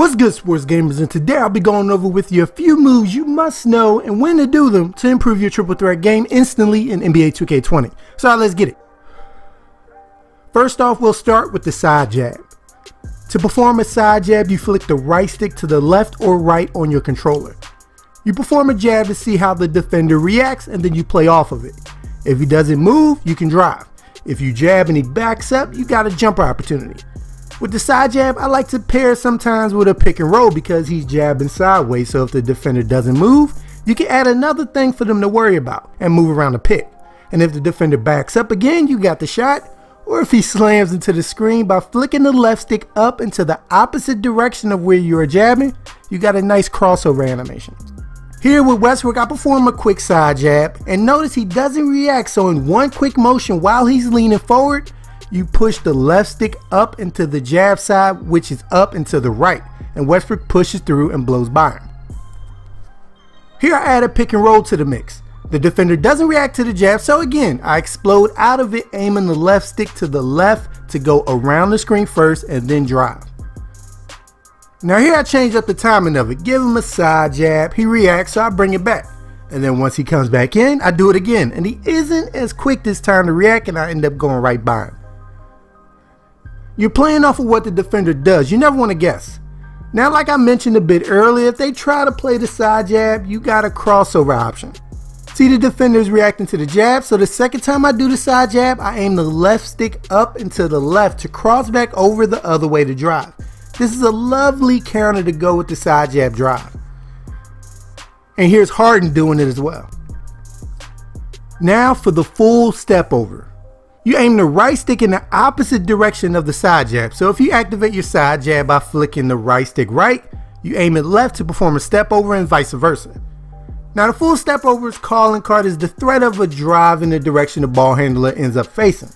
What's good, sports gamers, and today I'll be going over with you a few moves you must know and when to do them to improve your triple threat game instantly in NBA 2K20. So let's get it. First off, we'll start with the side jab. To perform a side jab, you flick the right stick to the left or right on your controller. You perform a jab to see how the defender reacts and then you play off of it. If he doesn't move, you can drive. If you jab and he backs up, you got a jumper opportunity. With the side jab, I like to pair sometimes with a pick and roll because he's jabbing sideways, so if the defender doesn't move, you can add another thing for them to worry about and move around the pick. And if the defender backs up again, you got the shot. Or if he slams into the screen by flicking the left stick up into the opposite direction of where you are jabbing, you got a nice crossover animation. Here with Westbrook, I perform a quick side jab, and notice he doesn't react, so in one quick motion while he's leaning forward, you push the left stick up into the jab side, which is up and to the right, and Westbrook pushes through and blows by him. Here I add a pick and roll to the mix. The defender doesn't react to the jab, so again, I explode out of it, aiming the left stick to the left to go around the screen first and then drive. Now here I change up the timing of it, give him a side jab, he reacts, so I bring it back. And then once he comes back in, I do it again, and he isn't as quick this time to react, and I end up going right by him. You're playing off of what the defender does. You never want to guess. Now, like I mentioned a bit earlier, if they try to play the side jab, you got a crossover option. See, the defender's reacting to the jab, so the second time I do the side jab, I aim the left stick up and to the left to cross back over the other way to drive. This is a lovely counter to go with the side jab drive. And here's Harden doing it as well. Now for the full step over. You aim the right stick in the opposite direction of the side jab. So if you activate your side jab by flicking the right stick right, you aim it left to perform a step over and vice versa. Now the full step over's calling card is the threat of a drive in the direction the ball handler ends up facing.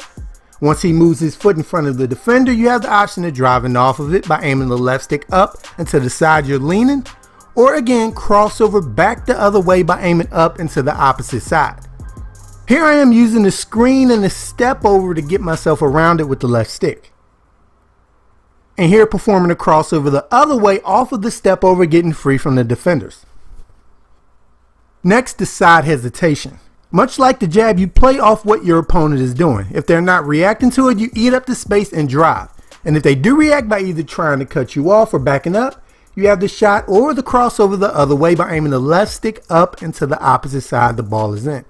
Once he moves his foot in front of the defender, you have the option of driving off of it by aiming the left stick up and to the side you're leaning, or again, crossover back the other way by aiming up and to the opposite side. Here I am using the screen and the step over to get myself around it with the left stick. And here performing a crossover the other way off of the step over, getting free from the defenders. Next is side hesitation. Much like the jab, you play off what your opponent is doing. If they're not reacting to it, you eat up the space and drive. And if they do react by either trying to cut you off or backing up, you have the shot or the crossover the other way by aiming the left stick up and to the opposite side the ball is in.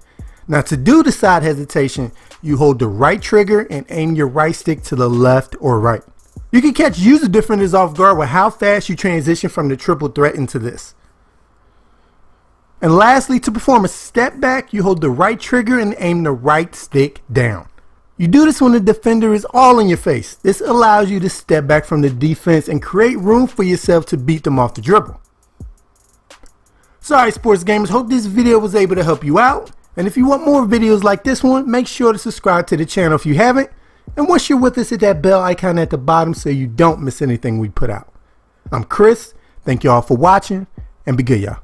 Now to do the side hesitation, you hold the right trigger and aim your right stick to the left or right. You can catch user defenders off guard with how fast you transition from the triple threat into this. And lastly, to perform a step back, you hold the right trigger and aim the right stick down. You do this when the defender is all in your face. This allows you to step back from the defense and create room for yourself to beat them off the dribble. Sorry, sports gamers, hope this video was able to help you out. And if you want more videos like this one, make sure to subscribe to the channel if you haven't. And once you're with us, hit that bell icon at the bottom so you don't miss anything we put out. I'm Chris. Thank you all for watching, and be good, y'all.